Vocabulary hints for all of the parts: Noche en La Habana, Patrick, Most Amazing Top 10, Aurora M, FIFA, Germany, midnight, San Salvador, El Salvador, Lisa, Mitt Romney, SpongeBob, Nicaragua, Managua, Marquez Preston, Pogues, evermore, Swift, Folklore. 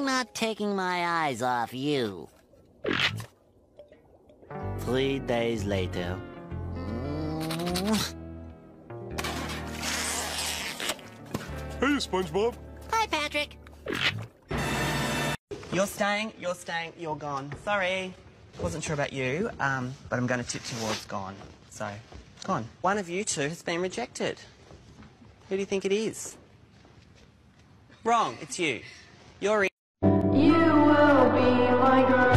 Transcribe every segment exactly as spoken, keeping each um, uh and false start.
I'm not taking my eyes off you. Three days later. Hey, SpongeBob. Hi, Patrick. You're staying, you're staying, you're gone. Sorry. Wasn't sure about you, um, but I'm going to tip towards gone. So, gone. One of you two has been rejected. Who do you think it is? Wrong, it's you. You're in. You will be my girl, my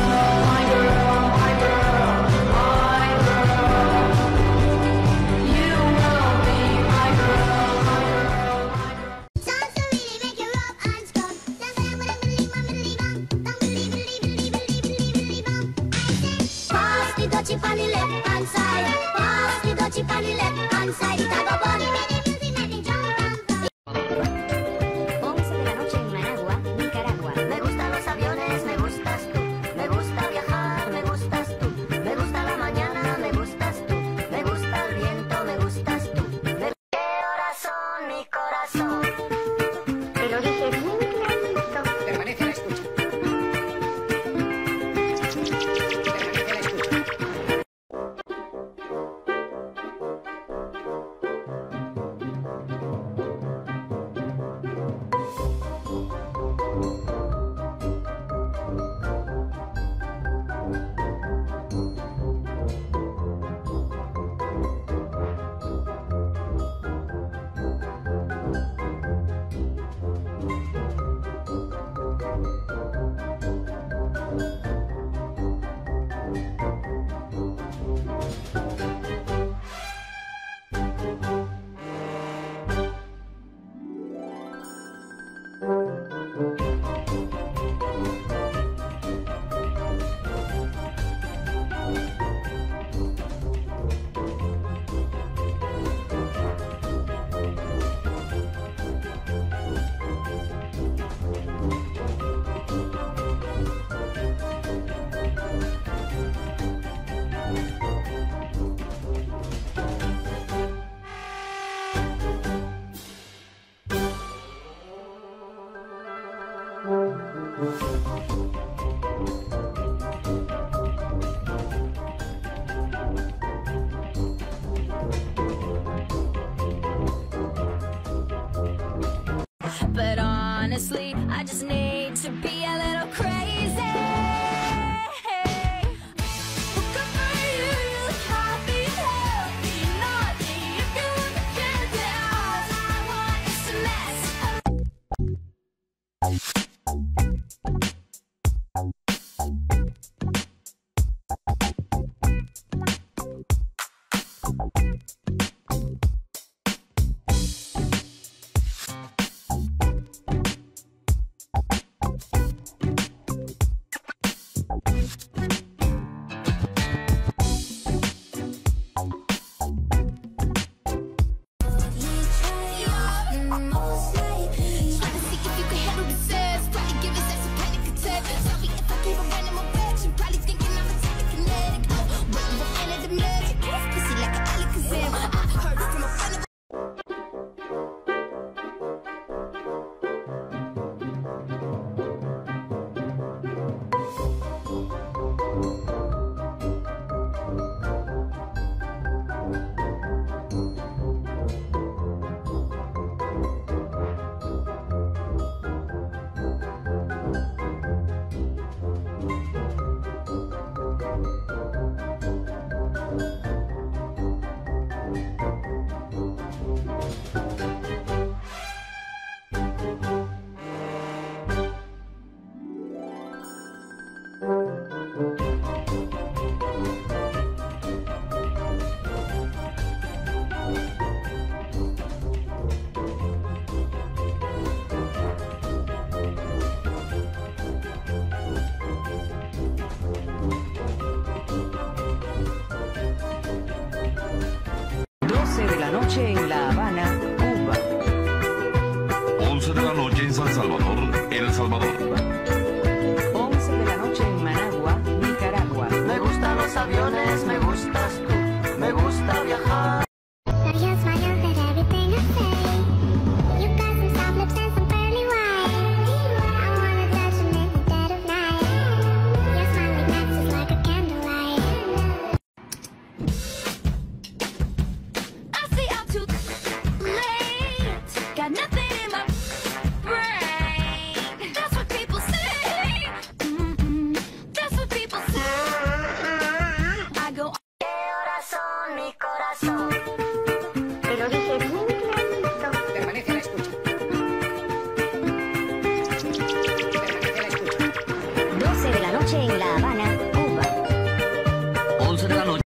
girl, my girl, my girl. You will be my girl, my girl, my girl. Songs to really make you rub and scrub. Something with a believe, my believe, don't believe, believe, believe, believe, believe, believe, believe. I say, pass the dutchie pan the left hand side. Pass the dutchie pan the left hand side. It's a bubble. But honestly, I just need to be a little crazy. Well, good for you, you happy, healthy, naughty. If you ever get it, all I want is to mess. Noche en La Habana, Cuba. once de la noche en San Salvador, El Salvador. once de la noche en Managua, Nicaragua. Me gustan los aviones, me gustas tú, me gusta viajar. You got some soft lips and some pearly white. I wanna touch you. Noche en La Habana, Cuba. once de la noche.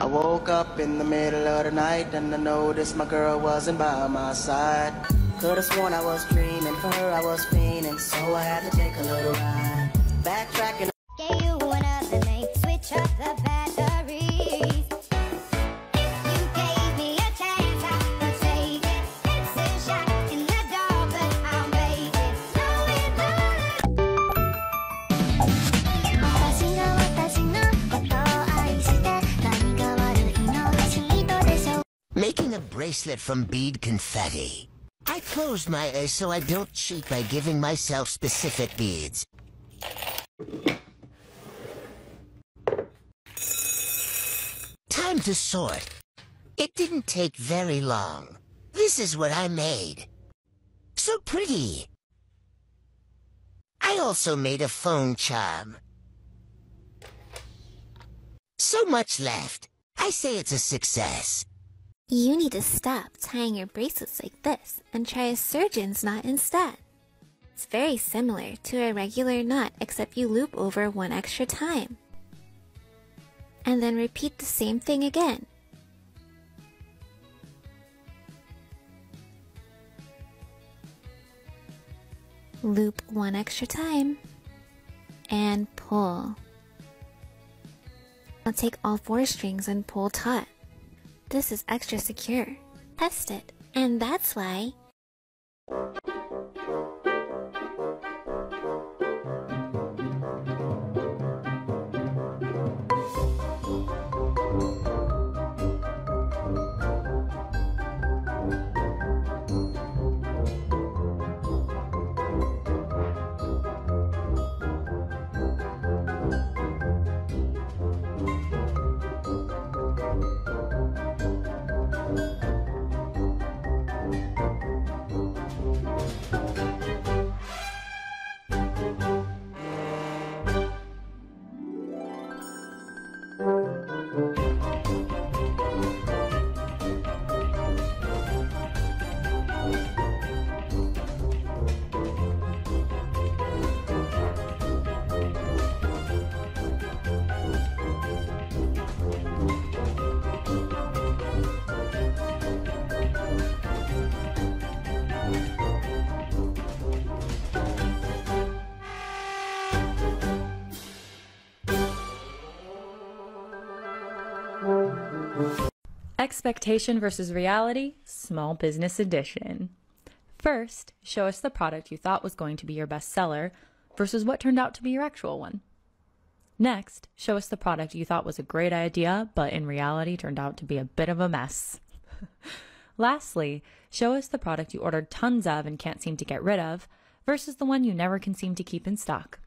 I woke up in the middle of the night and I noticed my girl wasn't by my side. Could've sworn I was dreaming, for her I was fiending, so I had to take a little ride. Backtracking. Gave you another name, switch up the batteries. If you gave me a chance, I would take it. It's a shot in the dark, but I'll make it. No, it's making a bracelet from bead confetti. I closed my eyes so I don't cheat by giving myself specific beads. Time to sort. It didn't take very long. This is what I made. So pretty. I also made a phone charm. So much left. I say it's a success. You need to stop tying your bracelets like this and try a surgeon's knot instead. It's very similar to a regular knot except you loop over one extra time. And then repeat the same thing again. Loop one extra time. And pull. Now take all four strings and pull taut. This is extra secure. Test it. And that's why... Expectation versus reality, small business edition. First, show us the product you thought was going to be your best seller versus what turned out to be your actual one. Next, show us the product you thought was a great idea, but in reality turned out to be a bit of a mess. Lastly, show us the product you ordered tons of and can't seem to get rid of versus the one you never can seem to keep in stock.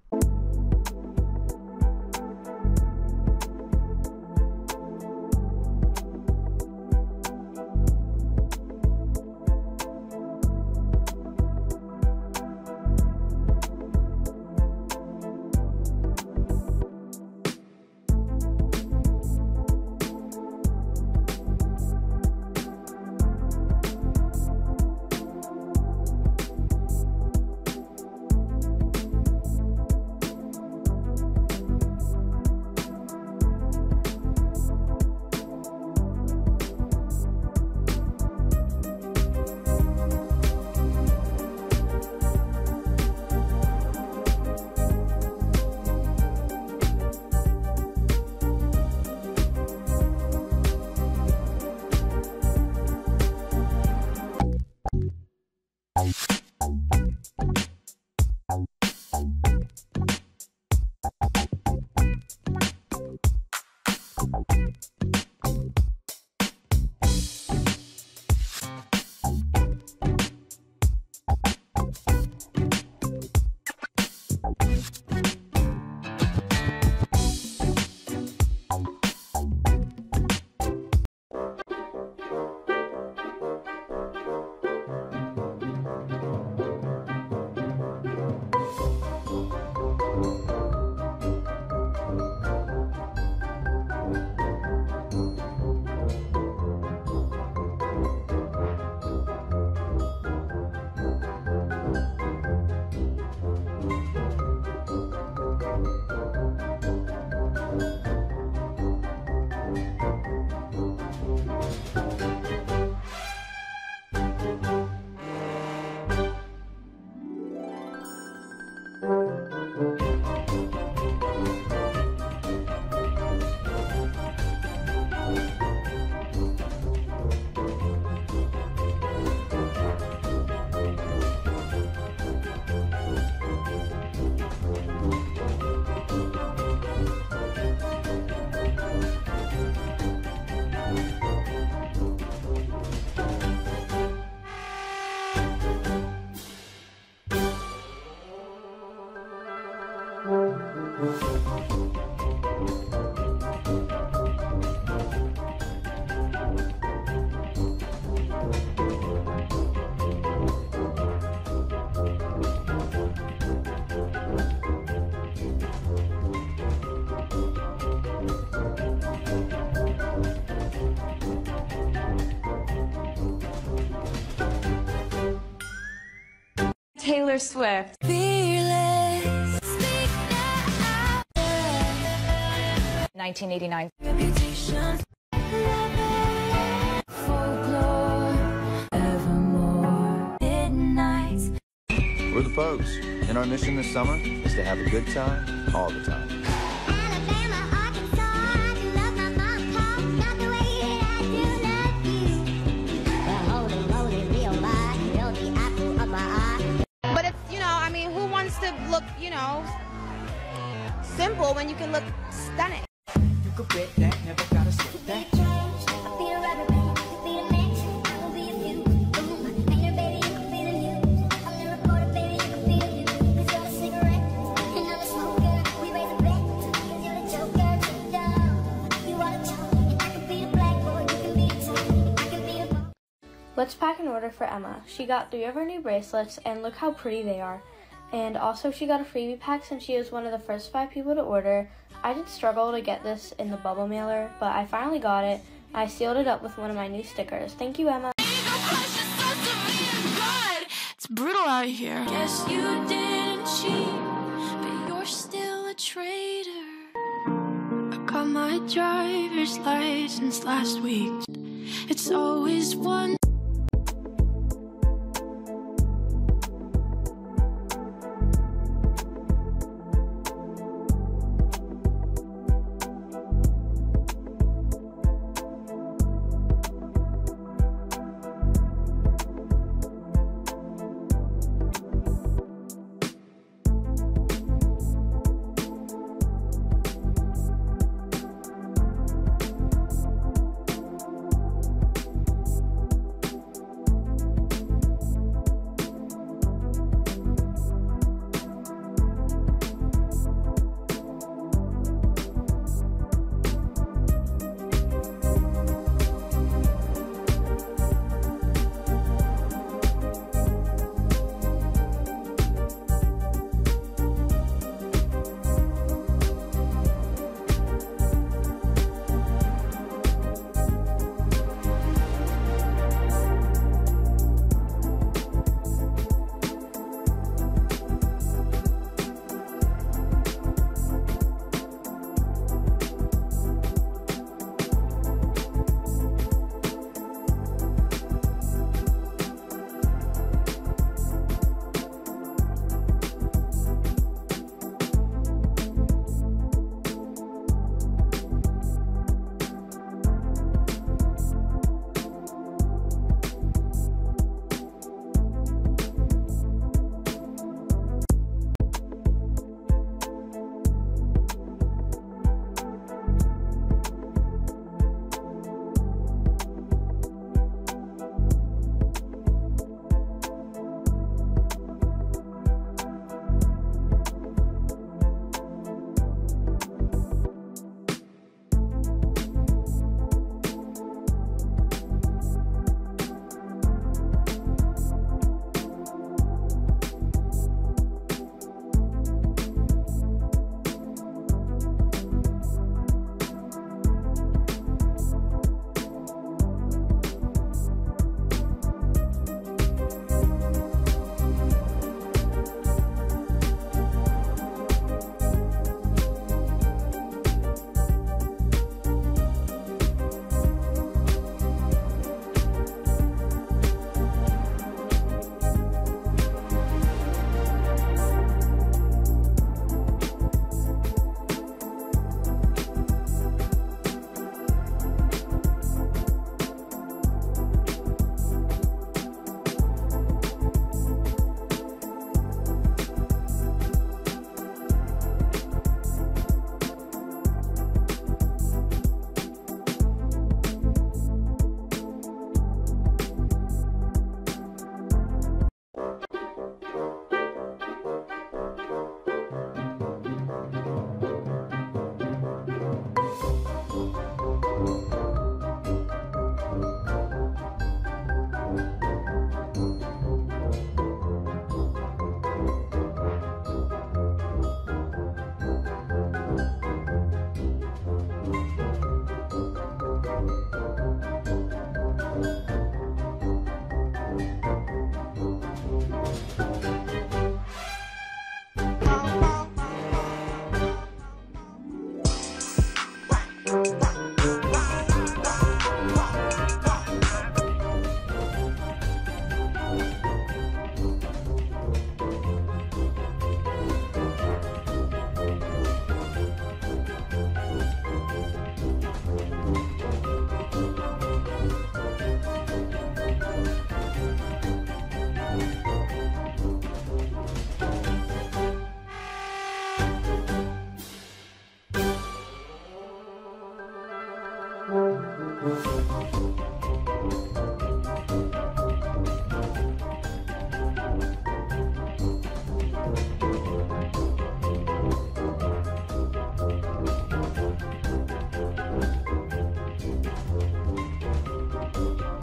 Taylor Swift. Fearless. Speak now. nineteen eighty-nine. Reputation. Folklore. Evermore. Midnight. We're the Pogues, and our mission this summer is to have a good time all the time. To look, you know, simple when you can look stunning. You could bet that, never gotta slip that. I'll be a rapper, baby, I'll be a match, I'll be a few. Boom, I'm your baby, you could be the new. I'm your reporter, baby, you could be the new. Cause you're the cigarette, and I'm the smoker. We raise a bet, cause you're the joker, you know. You are the joker, I could be the black boy, you can be the joker, I could be the boy. Let's pack an order for Emma. She got three of her new bracelets, and look how pretty they are. And also she got a freebie pack since she was one of the first five people to order. I did struggle to get this in the bubble mailer, but I finally got it. I sealed it up with one of my new stickers. Thank you, Emma. It's brutal out here. Guess you didn't cheat, but you're still a traitor. I got my driver's license last week. It's always one